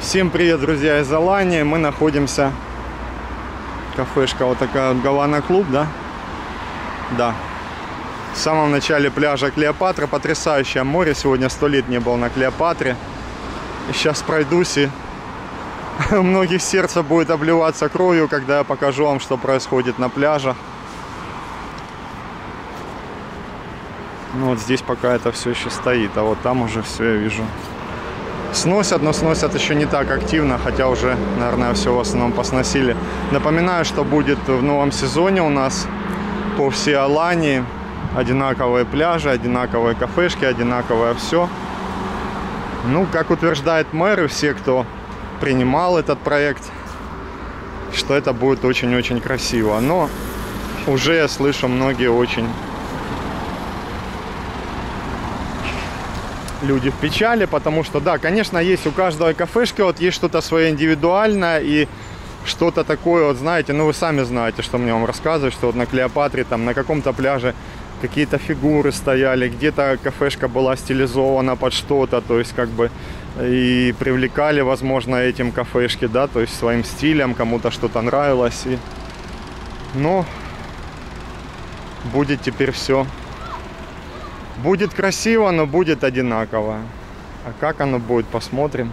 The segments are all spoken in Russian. Всем привет, друзья, из Алании. Мы находимся, кафешка вот такая, Гавана Клуб, да? Да. В самом начале пляжа Клеопатра, потрясающее море. Сегодня 100 лет не был на Клеопатре. Сейчас пройдусь, и у многих сердце будет обливаться кровью, когда я покажу вам, что происходит на пляжах. Ну вот здесь пока это все еще стоит, а вот там уже все, я вижу, сносят, но сносят еще не так активно, хотя уже, наверное, все в основном посносили. Напоминаю, что будет в новом сезоне у нас по всей Алании одинаковые пляжи, одинаковые кафешки, одинаковое все. Ну, как утверждает мэр и все, кто принимал этот проект, что это будет очень-очень красиво. Но уже я слышу, многие очень люди в печали, потому что, да, конечно, есть у каждой кафешки, вот есть что-то свое индивидуальное и что-то такое, вот знаете, ну вы сами знаете, что мне вам рассказывают, что вот на Клеопатре, там, на каком-то пляже какие-то фигуры стояли, где-то кафешка была стилизована под что-то, то есть как бы и привлекали, возможно, этим кафешки, да, то есть своим стилем, кому-то что-то нравилось, и... но будет теперь все. Будет красиво, но будет одинаково. А как оно будет, посмотрим.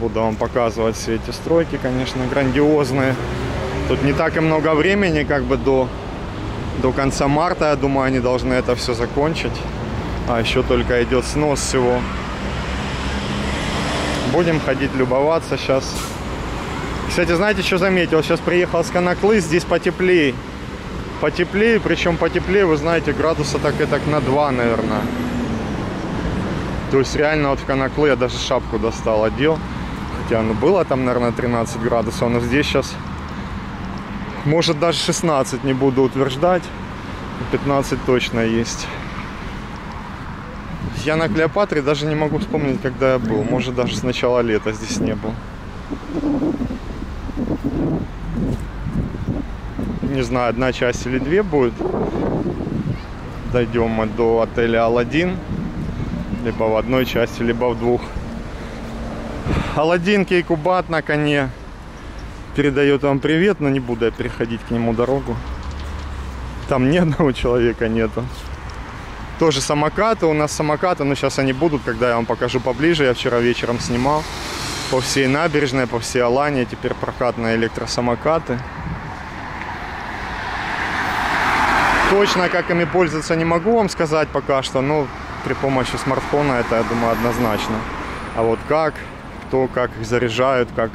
Буду вам показывать все эти стройки, конечно, грандиозные. Тут не так и много времени, как бы до конца марта, я думаю, они должны это все закончить. А еще только идет снос всего. Будем ходить любоваться сейчас. Кстати, знаете, что заметил? Сейчас приехал с Конаклы, здесь потеплее. Потеплее, причем потеплее, вы знаете, градуса так и так на 2, наверное. То есть реально вот в Конаклы я даже шапку достал, одел. Хотя ну было там, наверное, 13 градусов, но здесь сейчас, может, даже 16, не буду утверждать. 15 точно есть. Я на Клеопатре даже не могу вспомнить, когда я был. Может, даже с начала лета здесь не был. Не знаю, одна часть или две будет. Дойдем мы до отеля Аладдин. Либо в одной части, либо в двух. Аладдин Кейкубат на коне передает вам привет, но не буду я переходить к нему дорогу. Там ни одного человека нету. Тоже самокаты. У нас самокаты, но сейчас они будут, когда я вам покажу поближе. Я вчера вечером снимал по всей набережной, по всей Алании. Теперь прокатные электросамокаты. Точно, как ими пользоваться, не могу вам сказать пока что, но при помощи смартфона это, я думаю, однозначно. А вот как, кто, как их заряжают, как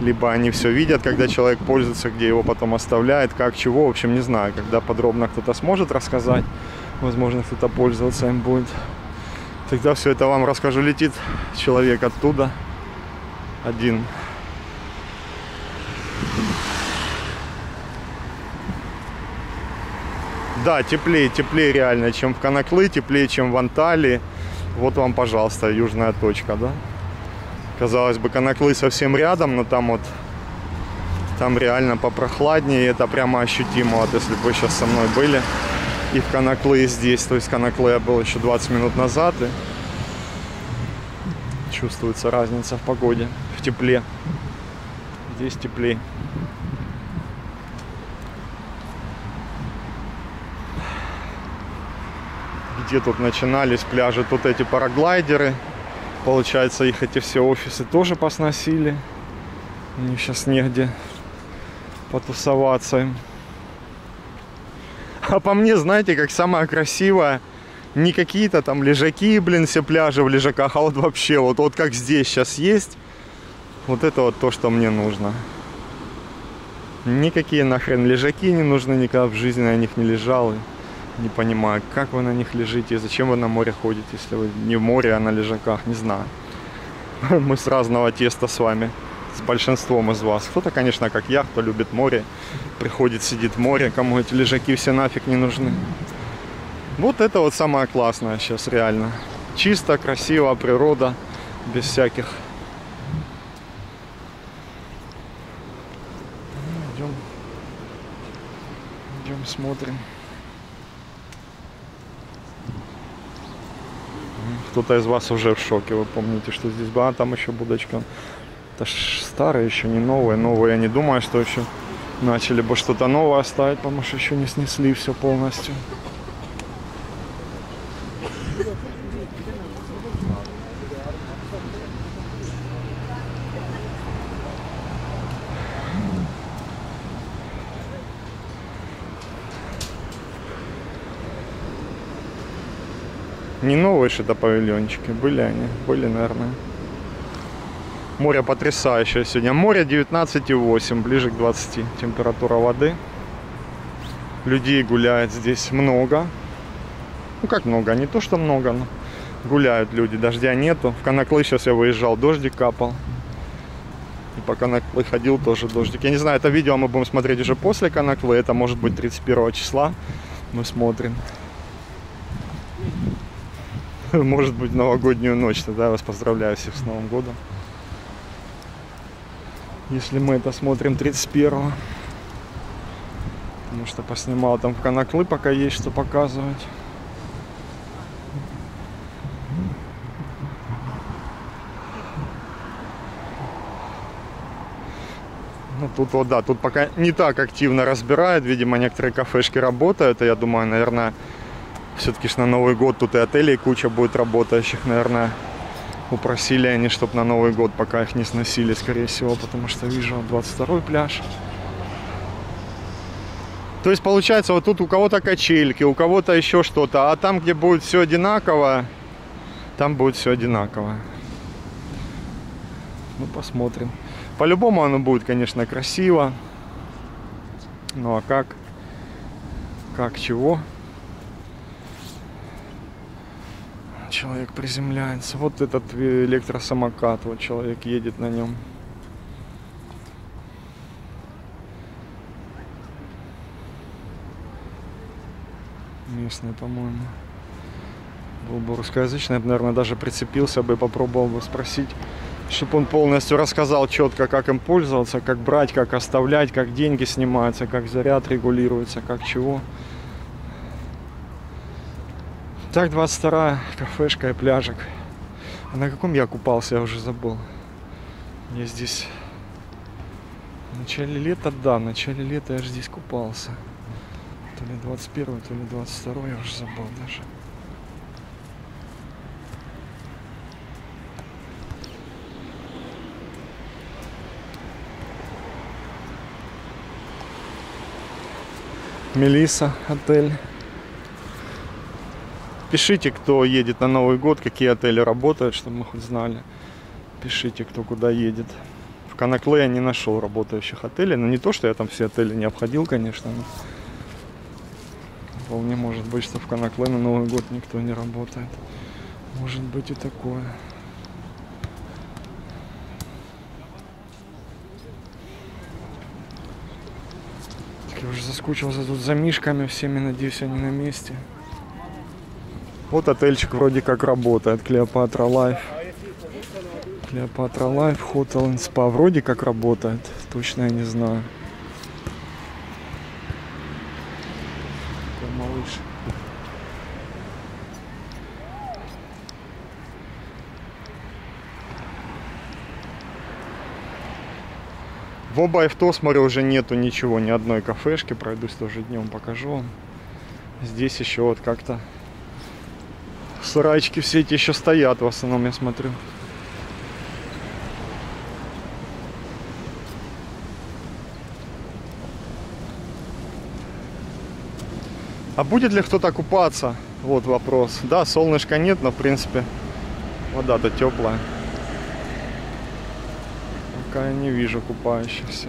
либо они все видят, когда человек пользуется, где его потом оставляет, как, чего, в общем, не знаю. Когда подробно кто-то сможет рассказать, возможно, кто-то пользоваться им будет, тогда все это вам расскажу. Летит человек оттуда один. Да, теплее, теплее реально, чем в Конаклы, теплее, чем в Анталии. Вот вам, пожалуйста, южная точка, да? Казалось бы, Конаклы совсем рядом, но там вот, там реально попрохладнее, и это прямо ощутимо, вот если бы вы сейчас со мной были. И в Конаклы, и здесь, то есть в Конаклы я был еще 20 минут назад, и чувствуется разница в погоде, в тепле. Здесь теплее. Где тут начинались пляжи, тут эти параглайдеры, получается, их эти все офисы тоже посносили, мне сейчас негде потусоваться им. А по мне, знаете, как самое красивое, не какие-то там лежаки, блин, все пляжи в лежаках, а вот вообще, вот как здесь сейчас есть, вот это вот то, что мне нужно. Никакие нахрен лежаки не нужны, никогда в жизни на них не лежал. Не понимаю, как вы на них лежите, зачем вы на море ходите, если вы не в море, а на лежаках, не знаю. Мы с разного теста с вами, с большинством из вас. Кто-то, конечно, как я, кто любит море, приходит, сидит в море, кому эти лежаки все нафиг не нужны. Вот это вот самое классное сейчас, реально. Чисто, красиво, природа, без всяких. Идем, идем, смотрим. Кто-то из вас уже в шоке, вы помните, что здесь была, там еще будочка. Это ж старые еще, не новые. Новые, я не думаю, что еще начали бы что-то новое оставить, потому что еще не снесли все полностью. Не новые что-то павильончики, были они, были, наверное. Море потрясающее сегодня. Море 19,8, ближе к 20. Температура воды. Людей гуляет здесь много. Ну как много, не то что много, но гуляют люди. Дождя нету. В Конаклы сейчас я выезжал, дождик капал. И по Конаклы ходил, тоже дождик. Я не знаю, это видео мы будем смотреть уже после Конаклы. Это может быть 31 числа. Мы смотрим. Может быть, новогоднюю ночь. Тогда я вас поздравляю всех с Новым годом. Если мы это смотрим 31-го. Потому что поснимал там в Конаклы, пока есть что показывать. Ну тут вот да, тут пока не так активно разбирают. Видимо, некоторые кафешки работают. И я думаю, наверное, все-таки на Новый год тут и отелей куча будет работающих, наверное. Упросили они, чтобы на Новый год, пока их не сносили, скорее всего, потому что вижу 22-й пляж. То есть, получается, вот тут у кого-то качельки, у кого-то еще что-то, а там, где будет все одинаково, там будет все одинаково. Ну, посмотрим. По-любому оно будет, конечно, красиво. Ну, а как, чего? Человек приземляется. Вот этот электросамокат, вот человек едет на нем. Местный, по-моему. Был бы русскоязычный, я бы, наверное, даже прицепился бы и попробовал бы спросить, чтобы он полностью рассказал четко, как им пользоваться, как брать, как оставлять, как деньги снимаются, как заряд регулируется, как чего. Так, 22-я кафешка и пляжик. А на каком я купался, я уже забыл. Я здесь в начале лета, да, в начале лета я же здесь купался. То ли 21-й, то ли 22-й, я уже забыл даже. Мелисса, отель. Пишите, кто едет на Новый год, какие отели работают, чтобы мы хоть знали. Пишите, кто куда едет. В Конаклы я не нашел работающих отелей. Но не то, что я там все отели не обходил, конечно. Но вполне может быть, что в Конаклы на Новый год никто не работает. Может быть и такое. Так, я уже заскучился тут за мишками всеми, надеюсь, они на месте. Вот отельчик вроде как работает. Клеопатра Life. Клеопатра Life, Hotel and Spa. Вроде как работает. Точно я не знаю. Такой малыш. В Оба и в Тосмуре уже нету ничего, ни одной кафешки. Пройдусь тоже днем, покажу вам. Здесь еще вот как-то... Сарайчики все эти еще стоят, в основном я смотрю. А будет ли кто-то купаться? Вот вопрос. Да, солнышка нет, но в принципе вода-то теплая. Пока я не вижу купающихся.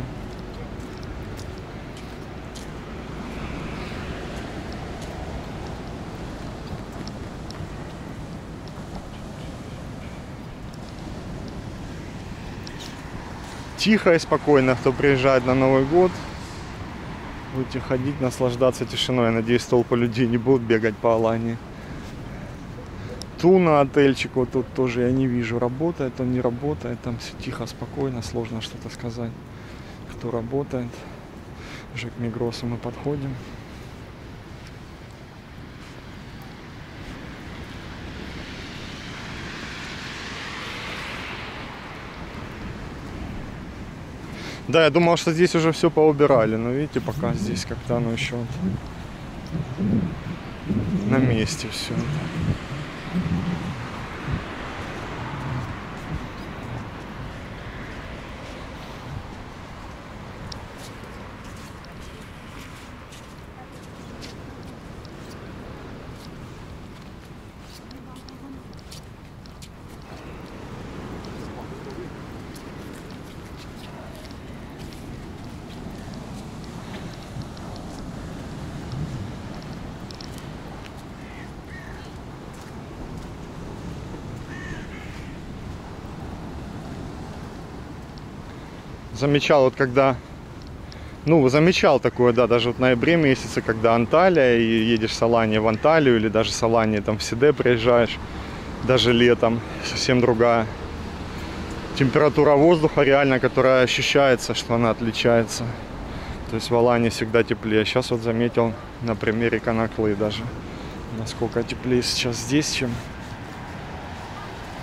Тихо и спокойно, кто приезжает на Новый год, будете ходить, наслаждаться тишиной. Я надеюсь, толпы людей не будут бегать по Алании. Туна, отельчик, вот тут тоже я не вижу, работает он, не работает. Там все тихо, спокойно, сложно что-то сказать, кто работает. Уже к Мигросу мы подходим. Да, я думал, что здесь уже все поубирали, но видите, пока здесь как-то оно еще на месте все. Замечал, вот когда, ну, замечал такое, да, даже вот в ноябре месяце, когда Анталия, и едешь с Алании в Анталию, или даже с Алании там в Сиде приезжаешь, даже летом, совсем другая температура воздуха реально, которая ощущается, что она отличается. То есть в Алании всегда теплее. Сейчас вот заметил на примере Конаклы даже, насколько теплее сейчас здесь, чем...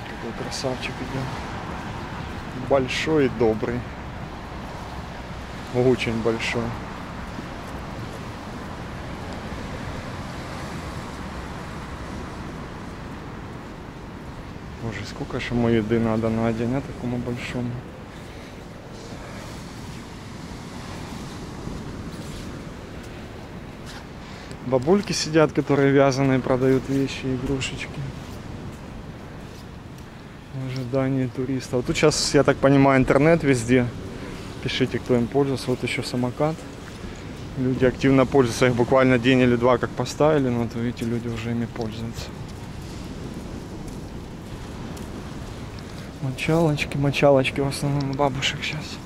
Какой красавчик идет. Большой и добрый. Очень большой. Боже, сколько же ему еды надо на день, а такому большому. Бабульки сидят, которые вязаные, продают вещи, игрушечки. В ожидании туристов. Тут сейчас, я так понимаю, интернет везде. Пишите, кто им пользуется. Вот еще самокат. Люди активно пользуются. Их буквально день или два как поставили. Но вот видите, люди уже ими пользуются. Мочалочки, мочалочки в основном у бабушек сейчас.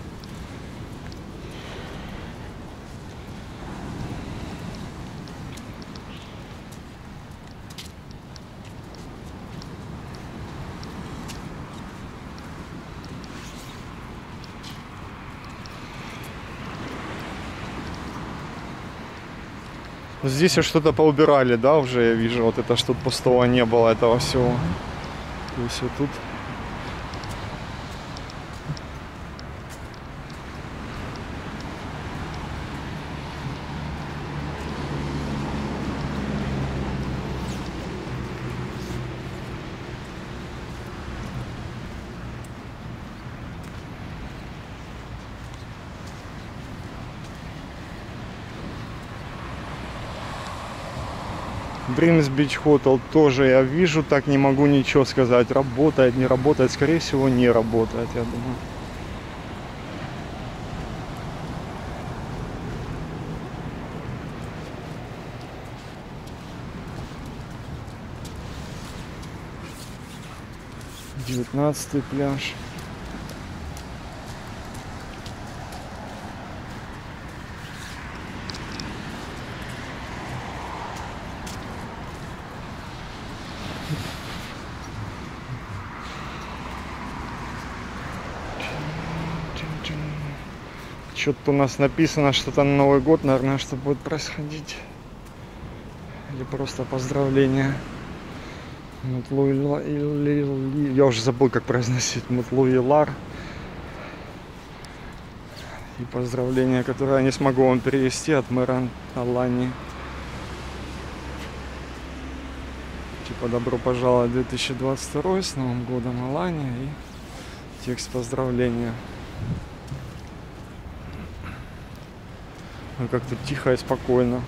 Здесь что-то поубирали, да, уже я вижу, вот это что-то пустого не было, этого всего. И все тут. Бринс Бич Hotel тоже я вижу, так не могу ничего сказать. Работает, не работает, скорее всего не работает, я думаю. Девятнадцатый пляж. Что-то у нас написано, что-то на Новый год, наверное, что будет происходить. Или просто поздравления. Я уже забыл, как произносить. Мутлуилар. И поздравления, которые я не смогу вам перевести от мэра Алании. Типа, добро пожаловать 2022 с Новым годом, Алания. И текст поздравления. Как-то тихо и спокойно.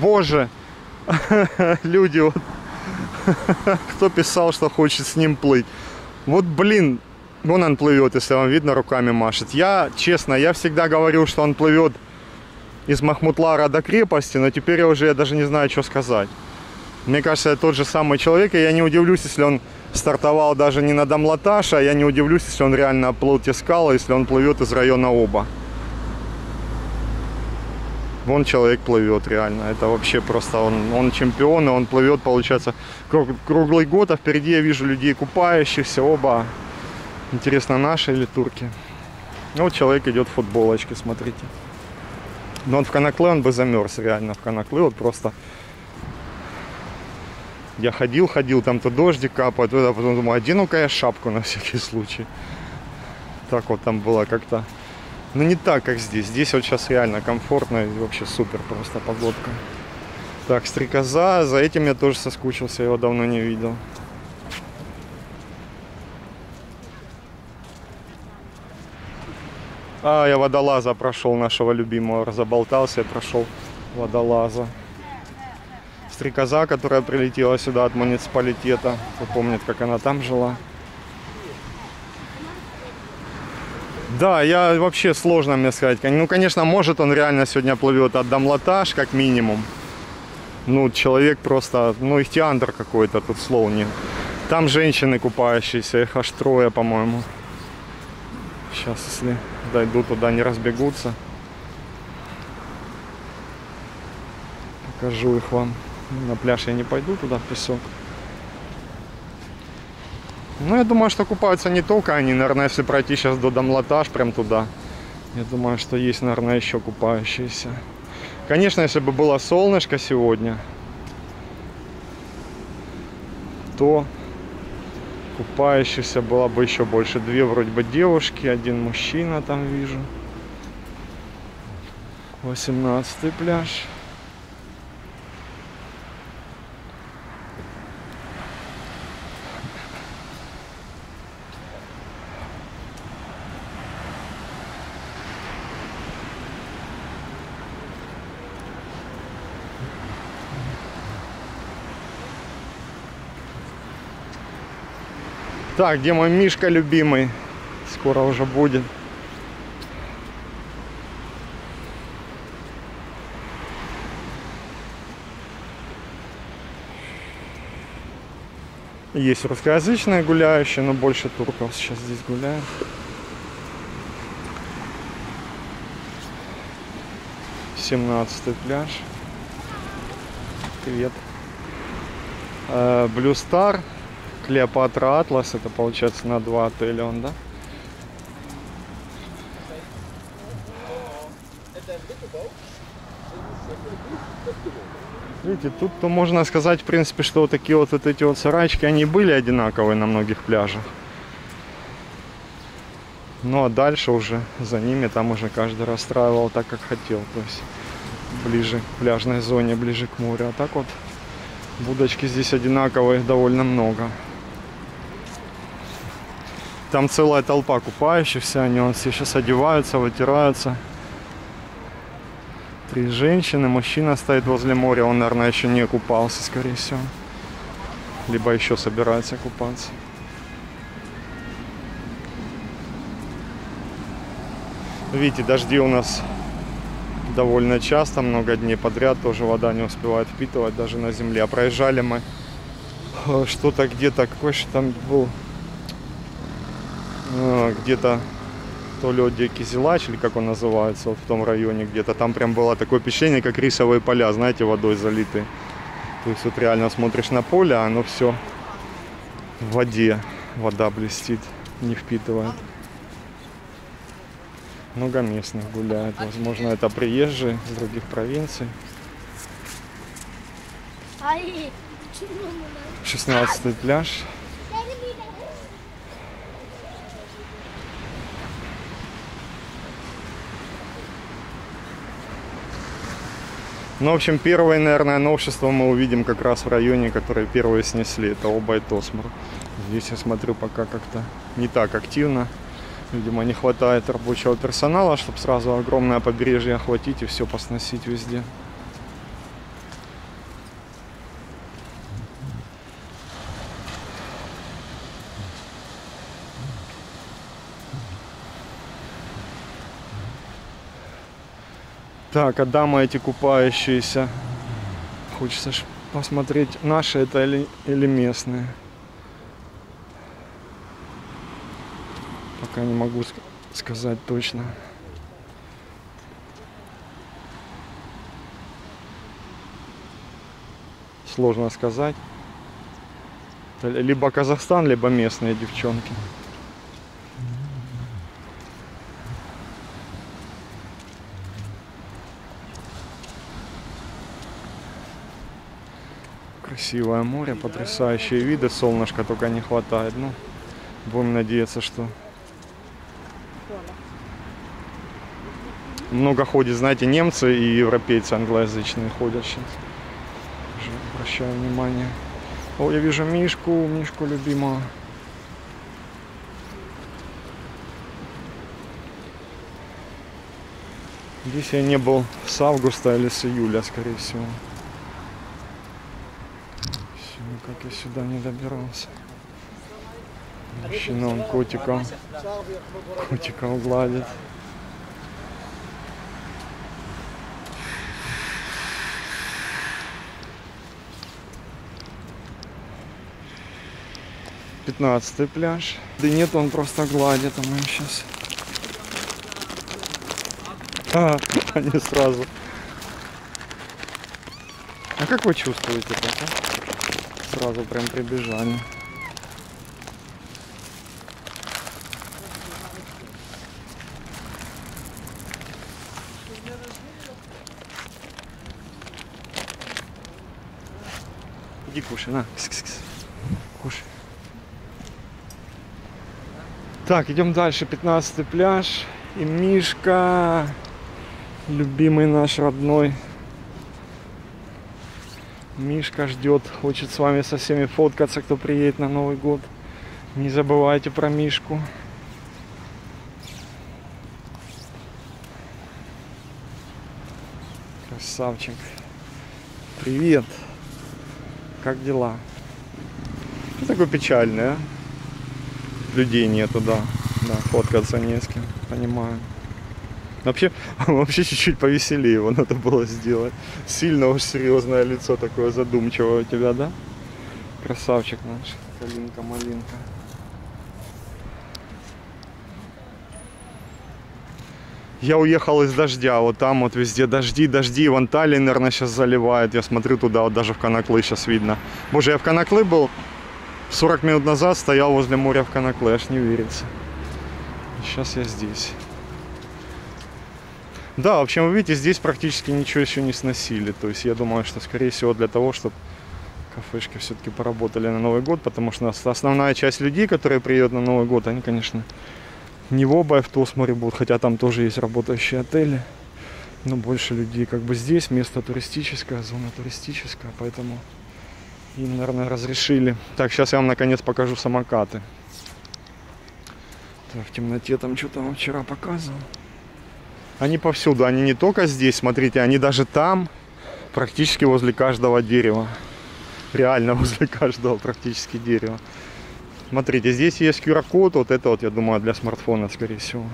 Боже! Люди, вот. Кто писал, что хочет с ним плыть? Вот, блин! Вон он плывет, если вам видно, руками машет. Я, честно, я всегда говорил, что он плывет из Махмутлара до крепости, но теперь я даже не знаю, что сказать. Мне кажется, это тот же самый человек, и я не удивлюсь, если он стартовал даже не на Дамлаташ, а я не удивлюсь, если он реально плыл те скалы, если он плывет из района Оба. Вон человек плывет реально, это вообще просто он чемпион, и он плывет, получается, круглый год, а впереди я вижу людей купающихся, Оба. Интересно, наши или турки? Ну, вот человек идет в футболочке, смотрите. Но он в Конаклы, он бы замерз реально. В Конаклы вот просто... Я ходил, там-то дождик капает. А потом думаю, одену-ка я шапку на всякий случай. Так вот там было как-то... Ну, не так, как здесь. Здесь вот сейчас реально комфортно и вообще супер просто погодка. Так, стрекоза. За этим я тоже соскучился, я его давно не видел. А, я водолаза прошел, нашего любимого. Разоболтался, я прошел водолаза. Стрекоза, которая прилетела сюда от муниципалитета. Кто помнит, как она там жила. Да, я вообще сложно мне сказать. Ну, конечно, может он реально сегодня плывет от Дамлаташ, как минимум. Ну, человек просто... Ну, ихтиандр какой-то, тут слов нет. Там женщины купающиеся, их аж трое, по-моему. Сейчас, если... дойду туда, не разбегутся. Покажу их вам. На пляж я не пойду, туда в песок. Ну, я думаю, что купаются не только они. Наверное, если пройти сейчас до Дамлаташ, прям туда, я думаю, что есть, наверное, еще купающиеся. Конечно, если бы было солнышко сегодня, то купающихся было бы еще больше. Две вроде бы девушки, один мужчина там вижу. 18-й пляж. Так, где мой Мишка любимый? Скоро уже будет. Есть русскоязычные гуляющие, но больше турков сейчас здесь гуляют. Семнадцатый пляж. Привет. Блю Стар. Клеопатра Атлас, это получается на 2 отеля он, да? Видите, тут-то можно сказать, в принципе, что вот такие вот эти вот сарайчики, они были одинаковые на многих пляжах. Ну а дальше уже за ними там уже каждый расстраивал так, как хотел. То есть ближе к пляжной зоне, ближе к морю. А так вот будочки здесь одинаковые, довольно много. Там целая толпа купающихся, они вот все сейчас одеваются, вытираются. Три женщины, мужчина стоит возле моря, он, наверное, еще не купался, скорее всего. Либо еще собирается купаться. Видите, дожди у нас довольно часто, много дней подряд, тоже вода не успевает впитывать, даже на земле. А проезжали мы что-то где-то, какой же там был, где-то то ли где Кизилач, или как он называется, вот в том районе где-то, там прям было такое впечатление, как рисовые поля, знаете, водой залиты. То есть вот реально смотришь на поле, а оно все в воде, вода блестит, не впитывает. Много местных гуляет. Возможно, это приезжие из других провинций. 16-й пляж. Ну, в общем, первое, наверное, новшество мы увидим как раз в районе, который первые снесли. Это Оба и Тосмур. Здесь я смотрю пока как-то не так активно. Видимо, не хватает рабочего персонала, чтобы сразу огромное побережье охватить и все посносить везде. Так, а дамы эти купающиеся. Хочется ж посмотреть, наши это или местные. Пока не могу сказать точно. Сложно сказать. Либо Казахстан, либо местные девчонки. Красивое море, потрясающие виды, солнышко только не хватает. Ну, будем надеяться, что... Много ходит, знаете, немцы и европейцы англоязычные ходят сейчас. Обращаю внимание. О, я вижу Мишку, Мишку любимого. Здесь я не был с августа или с июля, скорее всего. Все, как я сюда не добирался. Мужчина, он котика гладит. Пятнадцатый пляж. Да нет, он просто гладит, а мы сейчас... А, они сразу. А как вы чувствуете это? Сразу прям прибежали. Иди кушай, на. Кс-кс-кс. Кушай. Так, идем дальше. 15-й пляж. И Мишка, любимый наш родной. Мишка ждет, хочет с вами со всеми фоткаться, кто приедет на Новый год. Не забывайте про Мишку. Красавчик. Привет. Как дела? Ты такой печальный, а? Людей нету, да. Да, фоткаться не с кем, понимаю. Вообще чуть-чуть повеселее его надо было сделать. Сильно уж серьезное лицо такое задумчивое у тебя, да? Красавчик наш, калинка-малинка. Я уехал из дождя, вот там вот везде дожди, в Анталии, наверное, сейчас заливает. Я смотрю туда, вот даже в Конаклы сейчас видно. Боже, я в Конаклы был 40 минут назад, стоял возле моря в Конаклы, аж не верится. Сейчас я здесь. Да, в общем, вы видите, здесь практически ничего еще не сносили. То есть я думаю, что, скорее всего, для того, чтобы кафешки все-таки поработали на Новый год, потому что основная часть людей, которые приедут на Новый год, они, конечно, не в Оба, а в Тосмуре будут, хотя там тоже есть работающие отели. Но больше людей как бы здесь, место туристическое, зона туристическая, поэтому им, наверное, разрешили. Так, сейчас я вам, наконец, покажу самокаты. В темноте там что-то вам вчера показывал. Они повсюду, они не только здесь, смотрите, они даже там, практически возле каждого дерева. Реально возле каждого практически дерева. Смотрите, здесь есть QR-код, вот это вот, я думаю, для смартфона, скорее всего.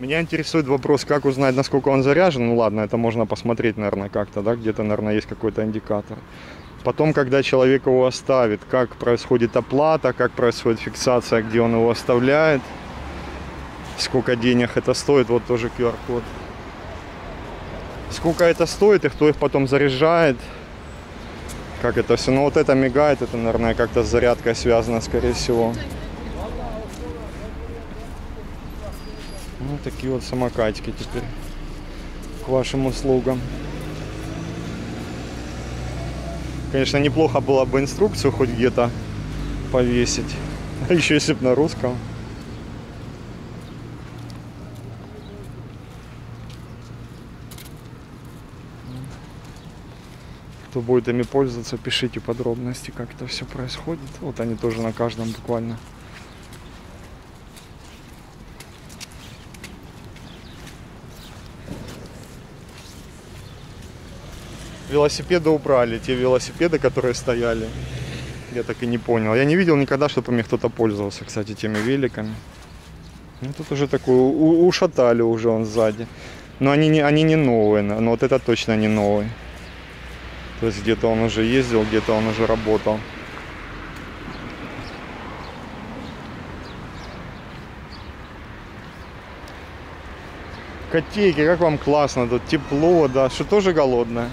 Меня интересует вопрос, как узнать, насколько он заряжен. Ну ладно, это можно посмотреть, наверное, как-то, да, где-то, наверное, есть какой-то индикатор. Потом, когда человек его оставит, как происходит оплата, как происходит фиксация, где он его оставляет, сколько денег это стоит, вот тоже QR-код. Сколько это стоит и кто их потом заряжает, как это все. Но вот это мигает, это, наверное, как-то с зарядкой связано, скорее всего. Ну, такие вот самокатики теперь к вашим услугам. Конечно, неплохо было бы инструкцию хоть где-то повесить. А еще если бы на русском. Кто будет ими пользоваться, пишите подробности, как это все происходит. Вот они тоже на каждом буквально. Велосипеды убрали, те велосипеды, которые стояли, я так и не понял. Я не видел никогда, чтобы ими кто-то пользовался, кстати, теми великами. Ну, тут уже такой, ушатали уже он сзади. Но они не новые, но вот это точно не новый. То есть где-то он уже ездил, где-то он уже работал. Котейки, как вам классно, тут тепло, да, что тоже голодное.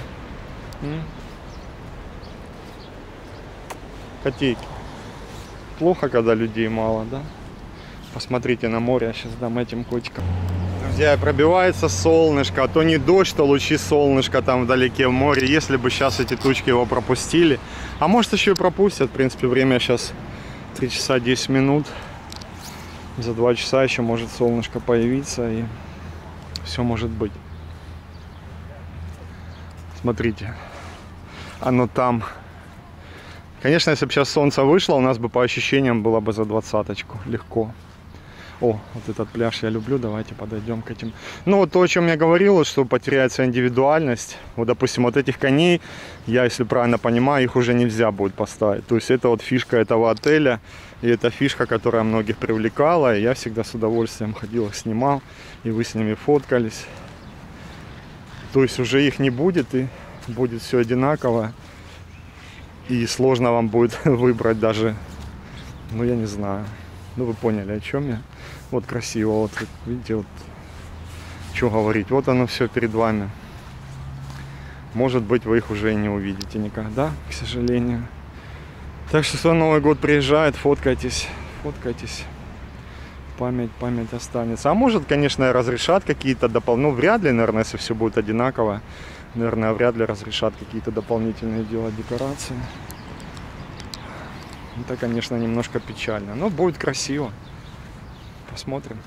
Котейки. Плохо, когда людей мало, да? Посмотрите на море, я сейчас дам этим котикам. где пробивается солнышко, то не дождь, то лучи солнышка там вдалеке в море. Если бы сейчас эти тучки его пропустили, а может еще и пропустят, в принципе, время сейчас 3 часа 10 минут. За 2 часа еще может солнышко появиться, и все может быть. Смотрите, оно там. Конечно, если бы сейчас солнце вышло, у нас бы по ощущениям было бы за двадцаточку легко. О, вот этот пляж я люблю, давайте подойдем к этим. Ну, вот то, о чем я говорил, вот, что потеряется индивидуальность. Вот, допустим, вот этих коней, я, если правильно понимаю, их уже нельзя будет поставить. То есть это вот фишка этого отеля, и это фишка, которая многих привлекала. И я всегда с удовольствием ходил, их снимал, и вы с ними фоткались. То есть уже их не будет, и будет все одинаково. И сложно вам будет выбрать даже, ну, я не знаю. Ну, вы поняли, о чем я. Вот красиво, вот видите, вот, что говорить. Вот оно все перед вами. Может быть, вы их уже и не увидите никогда, к сожалению. Так что, если Новый год приезжает, фоткайтесь, фоткайтесь. Память останется. А может, конечно, разрешат какие-то дополнительные. Ну, вряд ли, наверное, если все будет одинаково. Наверное, вряд ли разрешат какие-то дополнительные делать декорации. Это, конечно, немножко печально, но будет красиво. Посмотрим.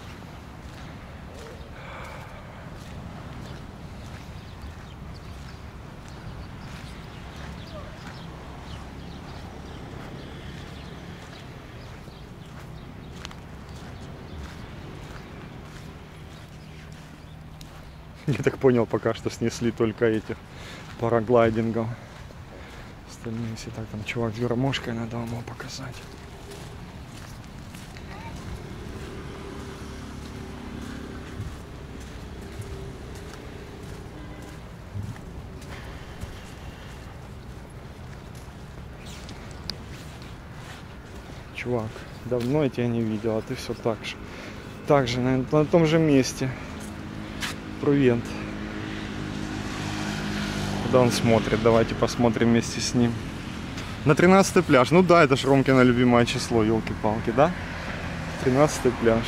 Я так понял, пока что снесли только этих параглайдингов. Остальные все так, там чувак с гармошкой, надо вам его показать. Чувак, давно я тебя не видел, а ты все так же на том же месте. Привет. Куда он смотрит? Давайте посмотрим вместе с ним. На 13-й пляж. Ну да, это ж Ромкино любимое число, елки-палки, да? 13-й пляж.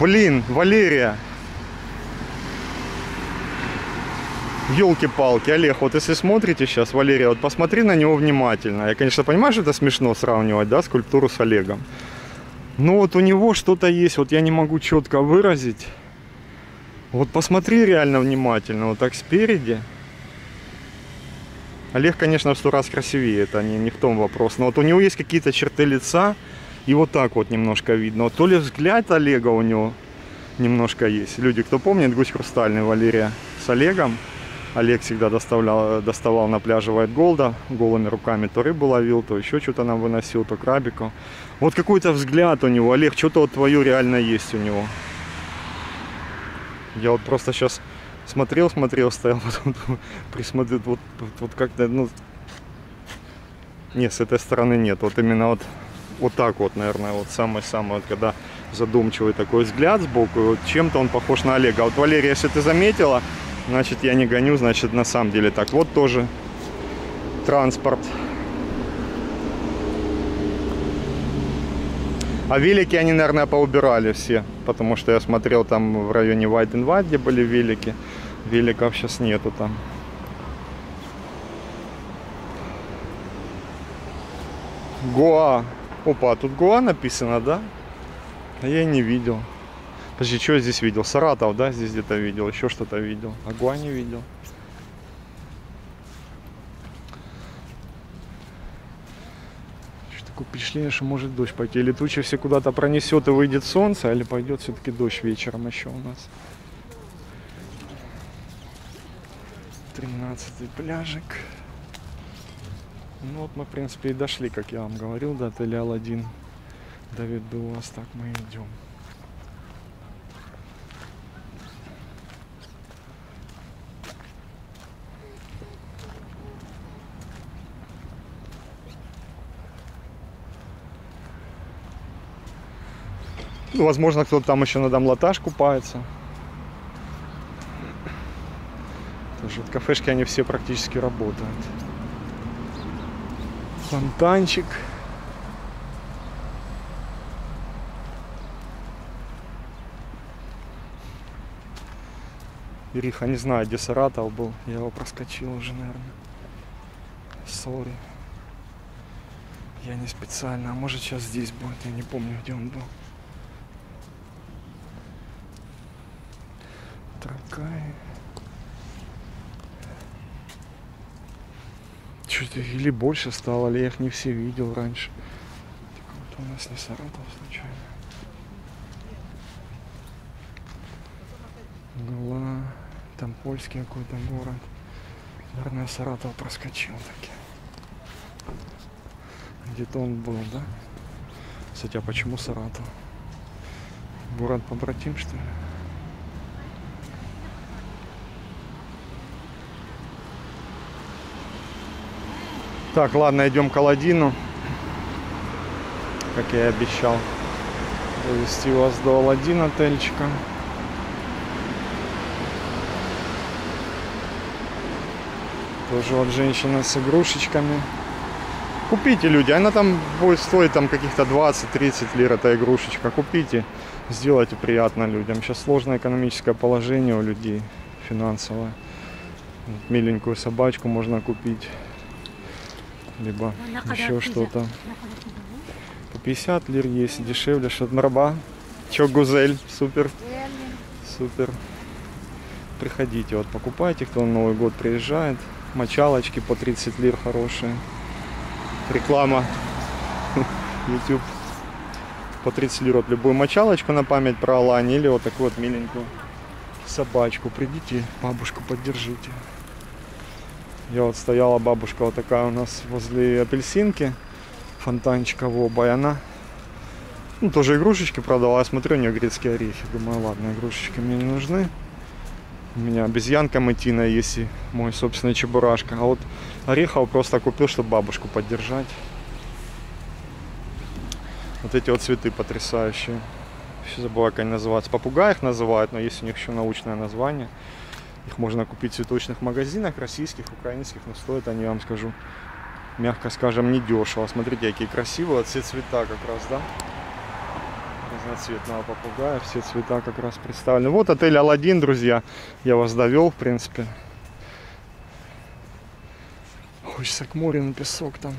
Блин, Валерия. Елки-палки, Олег, вот если смотрите сейчас, Валерия, вот посмотри на него внимательно. Я, конечно, понимаю, что это смешно сравнивать, да, скульптуру с Олегом. Но вот у него что-то есть, вот я не могу четко выразить. Вот посмотри реально внимательно, вот так спереди. Олег, конечно, в 100 раз красивее, это не в том вопрос. Но вот у него есть какие-то черты лица, и вот так вот немножко видно. Вот то ли взгляд Олега у него немножко есть. Люди, кто помнит, гусь хрустальный Валерия с Олегом. Олег всегда доставал на пляже Вайтголда, голыми руками то рыбу ловил, то еще что-то нам выносил, то крабиков. Вот какой-то взгляд у него, Олег, что-то вот твое реально есть у него. Я вот просто сейчас... Смотрел, стоял, потом присмотрел, вот как-то, ну... Нет, с этой стороны нет, вот именно вот так вот, наверное, вот самое-самое, вот когда задумчивый такой взгляд сбоку, вот чем-то он похож на Олега. Вот, Валерия, если ты заметила, значит, я не гоню, значит, на самом деле так. Вот тоже транспорт. А велики они, наверное, поубирали все, потому что я смотрел, там в районе Вайденвайде были велики. Великов сейчас нету там. Гоа. Опа, а тут Гоа написано, да? А я и не видел. Подожди, что я здесь видел? Саратов, да, здесь где-то видел, еще что-то видел. А Гоа не видел. Пришли, что может дождь пойти. Или туча все куда-то пронесет и выйдет солнце, или пойдет все-таки дождь вечером еще у нас. 13-й пляжик. Ну вот мы, в принципе, и дошли, как я вам говорил, до отеля Аладдин. Давид был у вас, так мы идем. Возможно, кто-то там еще на Дамлаташ купается. Тоже вот кафешки, они все практически работают. Фонтанчик. Ириха, не знаю, где Саратов был. Я его проскочил уже, наверное. Сори. Я не специально. А может, сейчас здесь будет. Я не помню, где он был. Такая. Чуть или больше стало, или я их не все видел раньше. Так вот, у нас не Саратов случайно. Гла, там польский какой-то город. Наверное, Саратов проскочил таки. Где-то он был, да? Кстати, а почему Саратов? Город побратим, что ли? Так, ладно, идем к Аладдину. Как я и обещал, довести вас до Аладдина отельчика. Тоже вот женщина с игрушечками. Купите, люди, она там будет стоить там каких-то 20-30 лир, эта игрушечка. Купите, сделайте приятно людям. Сейчас сложное экономическое положение у людей, финансовое. Миленькую собачку можно купить. Либо еще что-то. По 50 лир есть, дешевле, что-то нарба. Че, Гузель? Супер. Супер. Приходите, вот покупайте, кто на Новый год приезжает. Мочалочки по 30 лир хорошие. Реклама. YouTube. По 30 лир вот любую мочалочку на память про Алани или вот такую вот миленькую собачку. Придите, бабушку поддержите. Я вот стояла, бабушка вот такая у нас возле апельсинки, фонтанчика в Оба, и она, ну, тоже игрушечки продала. Я смотрю, у нее грецкие орехи. Думаю, ладно, игрушечки мне не нужны. У меня обезьянка мытиная есть и мой собственный Чебурашка. А вот орехов просто купил, чтобы бабушку поддержать. Вот эти вот цветы потрясающие. Еще забыла, как они называются. Попугай их называют, но есть у них еще научное название. Их можно купить в цветочных магазинах, российских, украинских, но стоят они, я вам скажу, мягко скажем, недешево. Смотрите, какие красивые, вот все цвета как раз, да? Разноцветного попугая, все цвета как раз представлены. Вот отель Аладдин, друзья, я вас довел, в принципе. Хочется к морю, на песок там.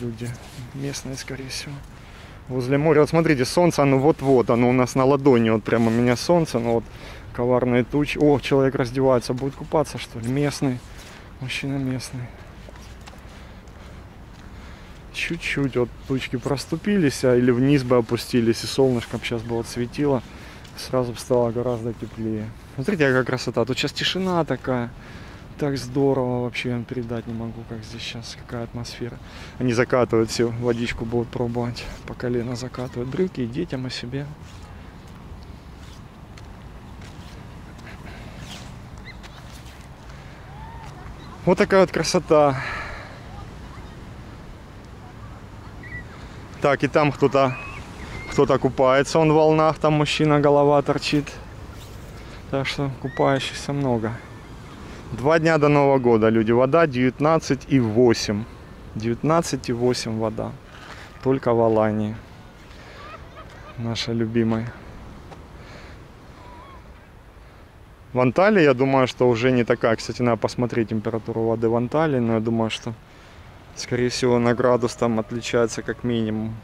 Люди местные, скорее всего. Возле моря, вот смотрите, солнце, оно вот-вот, оно у нас на ладони, вот прямо у меня солнце, но вот коварные тучи. О, человек раздевается, будет купаться, что ли? Местный, мужчина местный. Чуть-чуть вот тучки проступились, а или вниз бы опустились, и солнышко бы сейчас бы вот светило, сразу бы стало гораздо теплее. Смотрите, какая красота, тут сейчас тишина такая. Так здорово, вообще я вам передать не могу, как здесь сейчас, какая атмосфера. Они закатывают все, водичку будут пробовать, по колено закатывают брюки и детям, и себе. Вот такая вот красота. Так, и там кто-то купается, он в волнах, там мужчина, голова торчит. Так что купающихся много. 2 дня до Нового года, люди. Вода 19,8. 19,8 вода. Только в Алании. Наша любимая. В Анталии, я думаю, что уже не такая. Кстати, надо посмотреть температуру воды в Анталии. Но я думаю, что, скорее всего, на градус там отличается как минимум.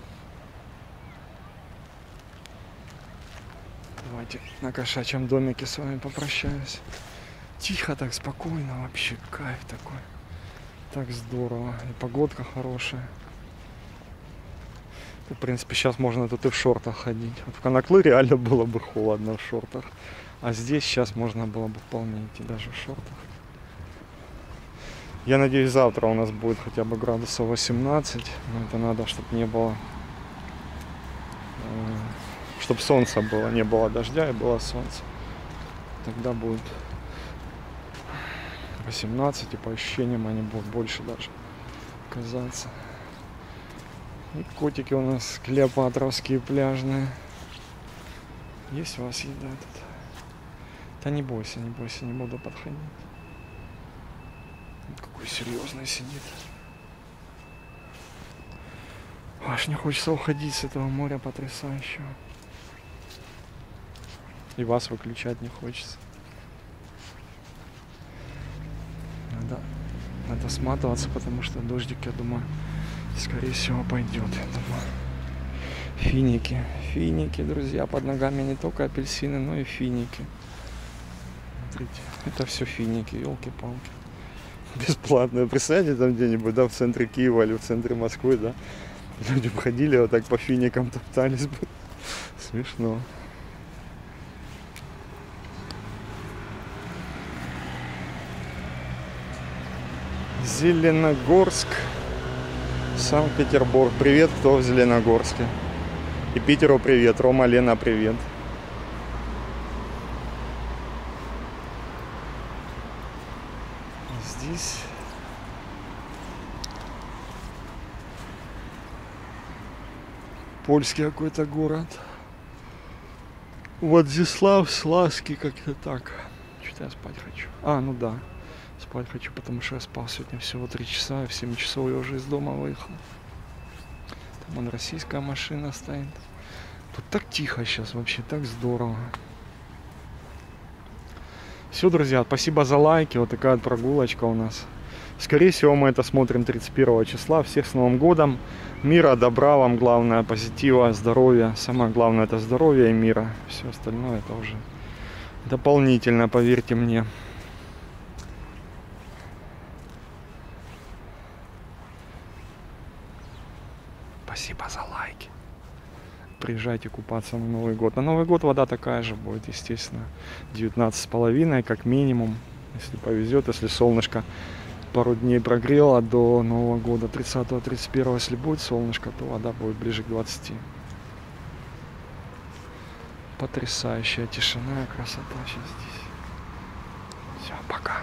Давайте на кошачьем домике с вами попрощаюсь. Тихо так, спокойно вообще, кайф такой. Так здорово, и погодка хорошая. В принципе, сейчас можно тут и в шортах ходить. Вот в Конаклы реально было бы холодно в шортах. А здесь сейчас можно было бы вполне идти даже в шортах. Я надеюсь, завтра у нас будет хотя бы градусов 18. Но это надо, чтобы не было... Чтобы солнца было, не было дождя и было солнце. Тогда будет... 18, и по ощущениям они будут больше даже казаться. И котики у нас клеопатровские пляжные. Есть у вас еда тут? Да не бойся, не бойся, не буду подходить. Какой серьезный сидит. Аж не хочется уходить с этого моря потрясающего. И вас выключать не хочется. Надо сматываться, потому что дождик, я думаю, скорее всего пойдет. Я думаю. Финики. Финики, друзья. Под ногами не только апельсины, но и финики. Смотрите. Это все финики, елки-палки. Бесплатно. Представляете, там где-нибудь, да, в центре Киева или в центре Москвы, да? Люди ходили вот так по финикам топтались бы. Смешно. Зеленогорск, Санкт-Петербург. Привет, кто в Зеленогорске. И Питеру привет, Рома, Лена, привет. Здесь польский какой-то город. Водзислав, Сласки, как-то так. Что-то я спать хочу. А, ну да. Спать хочу, потому что я спал сегодня всего 3 часа, и в 7 часов я уже из дома выехал. Там вон российская машина стоит. Тут так тихо сейчас, вообще так здорово. Все, друзья, спасибо за лайки, вот такая прогулочка у нас. Скорее всего, мы это смотрим 31 числа. Всех с Новым годом. Мира, добра вам, главное, позитива, здоровья. Самое главное, это здоровье и мира. Все остальное, это уже дополнительно, поверьте мне. Спасибо за лайки. Приезжайте купаться на Новый год. На Новый год вода такая же будет, естественно. 19,5 как минимум. Если повезет, если солнышко пару дней прогрело до Нового года. 30-31, если будет солнышко, то вода будет ближе к 20. Потрясающая тишина и красота сейчас здесь. Все, пока.